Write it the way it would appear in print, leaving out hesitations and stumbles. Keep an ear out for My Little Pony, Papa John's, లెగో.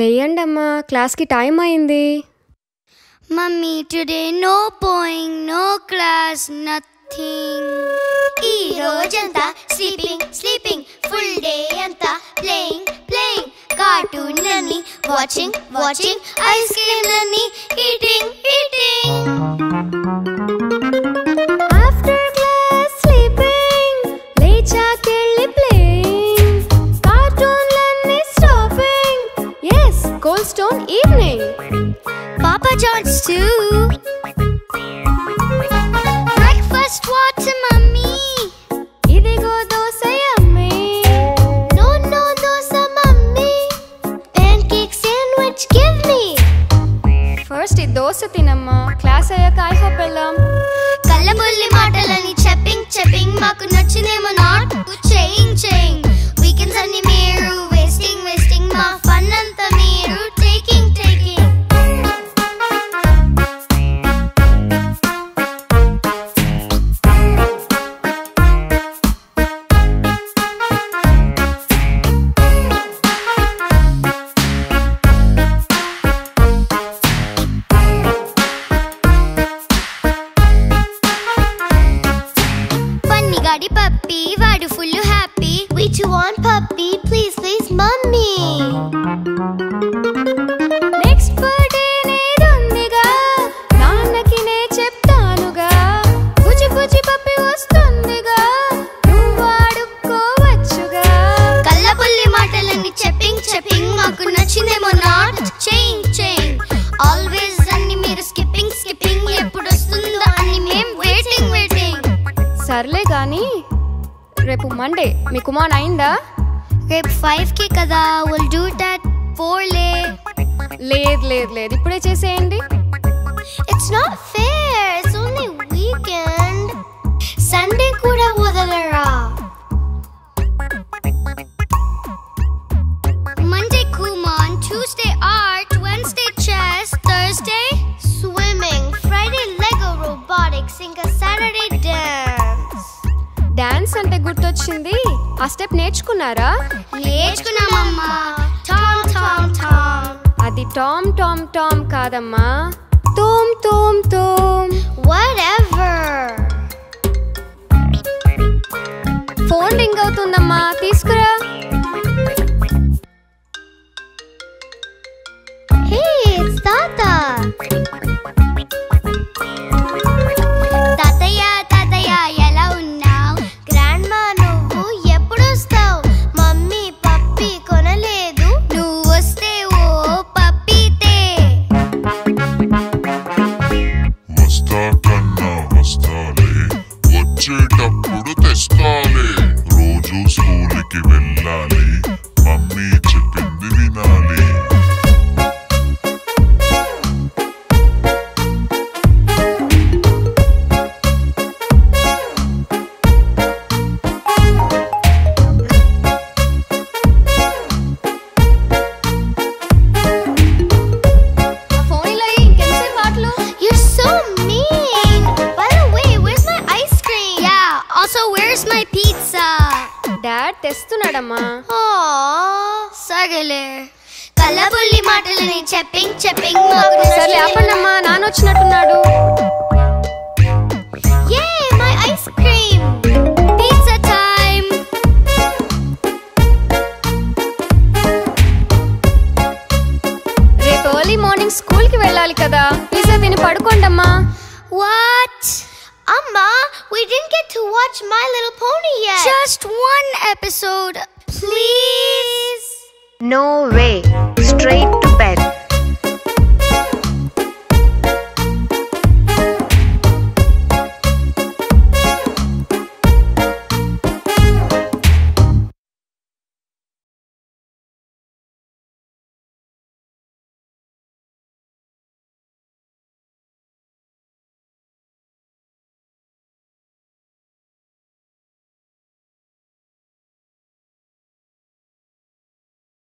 లేయండమ్మా, క్లాస్కి టైం అయింది. Mummy, today no పోయింగ్, నో క్లాస్, నథింగ్. ఈ రోజంతా స్లీపింగ్ స్లీపింగ్, ఫుల్ డే అంతా ప్లేయింగ్ ప్లేయింగ్, కార్టూన్లని వాచింగ్ వాచింగ్, ఐస్ క్రీమ్లని eating eating. After class sleeping, లేచాకెళ్ళి ప్లేయింగ్, కార్టూన్లని stopping. yes, cold stone evening, Papa John's too. Breakfast water, mummy. Idigo dosa, yummy. No dosa, mummy. Pancake sandwich, give me. First I dosa tinamma. Class ayaka I hope ellam. Kallamulli maatalani chapping chapping, maaku nachinemo not cheying cheying. Weekends anni meeru wasting wasting, ma fun anta meeru taking taking. సర్లే గానీ, రేపు Monday, మీ come on అయిందా? రేపు 5 కదా, will do that 4 లే. లేదు ఇప్పుడే చేసేయండి. It's not fair, it's only weekend. Sunday కూడా వదలరా? Monday Kumon, Tuesday art, Wednesday chess, Thursday swimming, Friday లెగో robotics, ఇంకా సాటర్డే డాన్స్. డాన్స్ అంటే గుర్తొచ్చింది, ఆ స్టెప్ నేర్చుకున్నారా? నేర్చుకున్నామమ్మా. టామ్ టామ్ టామ్, అది టామ్ టామ్ టామ్ కాదమ్మా, తోమ్ తోమ్ తోమ్. వాటెవర్. ఫోన్ రింగ్ అవుతుందమ్మా, తీసుకురా. హే, ఇట్స్ తాతా. కలబుల్లి మాటలని చెప్పింగ్ చెప్పింగ్. సరే ఆపండమ్మా, నాన్న వచ్చినట్టున్నాడు. యే, my ice cream. Pizza time. రేపు ఎర్లీ మార్నింగ్ స్కూల్ కి వెళ్ళాలి కదా, పిజ్జా తిని పడుకోండమ్మా. వాట్ అమ్మా, we didn't get to watch My Little Pony yet. Just one episode, please. No way. Straight to bed.